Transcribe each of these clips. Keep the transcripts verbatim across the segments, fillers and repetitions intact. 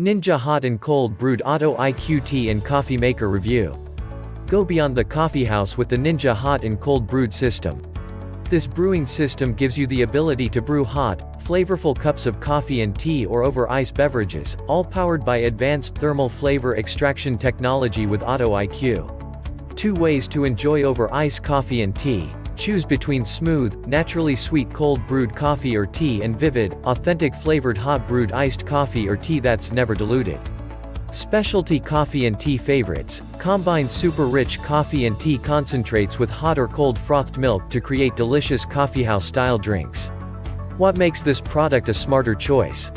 Ninja Hot and Cold Brewed Auto I Q Tea and Coffee Maker Review. Go beyond the coffee house with the Ninja Hot and Cold Brewed System. This brewing system gives you the ability to brew hot, flavorful cups of coffee and tea or over ice beverages, all powered by advanced thermal flavor extraction technology with Auto I Q. Two ways to enjoy over ice coffee and tea. Choose between smooth, naturally sweet cold brewed coffee or tea and vivid, authentic flavored hot brewed iced coffee or tea that's never diluted. Specialty coffee and tea favorites. Combine super rich coffee and tea concentrates with hot or cold frothed milk to create delicious coffeehouse style drinks. What makes this product a smarter choice?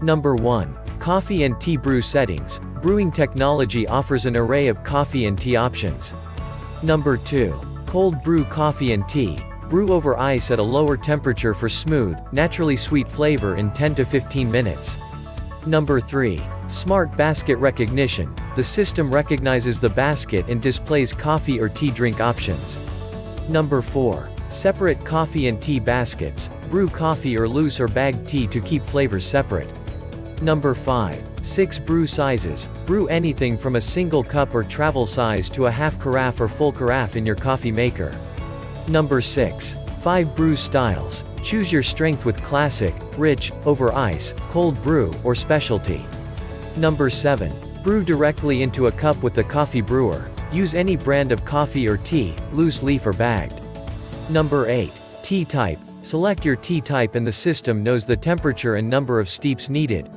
Number one. Coffee and tea brew settings. Brewing technology offers an array of coffee and tea options. Number two. Cold brew coffee and tea. Brew over ice at a lower temperature for smooth, naturally sweet flavor in ten to fifteen minutes. Number three. Smart basket recognition. The system recognizes the basket and displays coffee or tea drink options. Number four. Separate coffee and tea baskets. Brew coffee or loose or bagged tea to keep flavors separate. Number five. six Brew sizes. Brew anything from a single cup or travel size to a half carafe or full carafe in your coffee maker. Number six. five Brew styles. Choose your strength with classic, rich, over ice, cold brew, or specialty. Number seven. Brew directly into a cup with the coffee brewer. Use any brand of coffee or tea, loose leaf or bagged. Number eight. Tea type. Select your tea type and the system knows the temperature and number of steeps needed.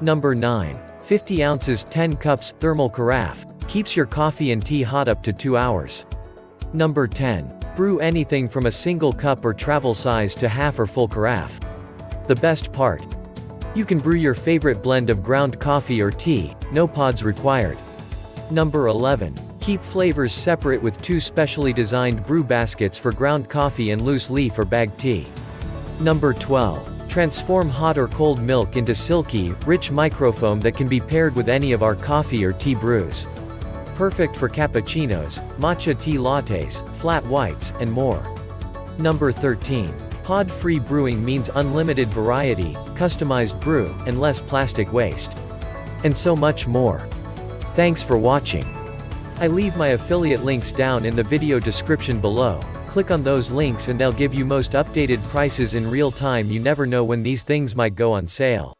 Number nine. fifty ounces ten cups thermal carafe. Keeps your coffee and tea hot up to two hours. Number ten. Brew anything from a single cup or travel size to half or full carafe. The best part. You can brew your favorite blend of ground coffee or tea, no pods required. Number eleven. Keep flavors separate with two specially designed brew baskets for ground coffee and loose leaf or bagged tea. Number twelve. Transform hot or cold milk into silky, rich microfoam that can be paired with any of our coffee or tea brews. Perfect for cappuccinos, matcha tea lattes, flat whites, and more. Number thirteen. Pod-free brewing means unlimited variety, customized brew, and less plastic waste. And so much more. Thanks for watching. I leave my affiliate links down in the video description below. Click on those links and they'll give you most updated prices in real time. You never know when these things might go on sale.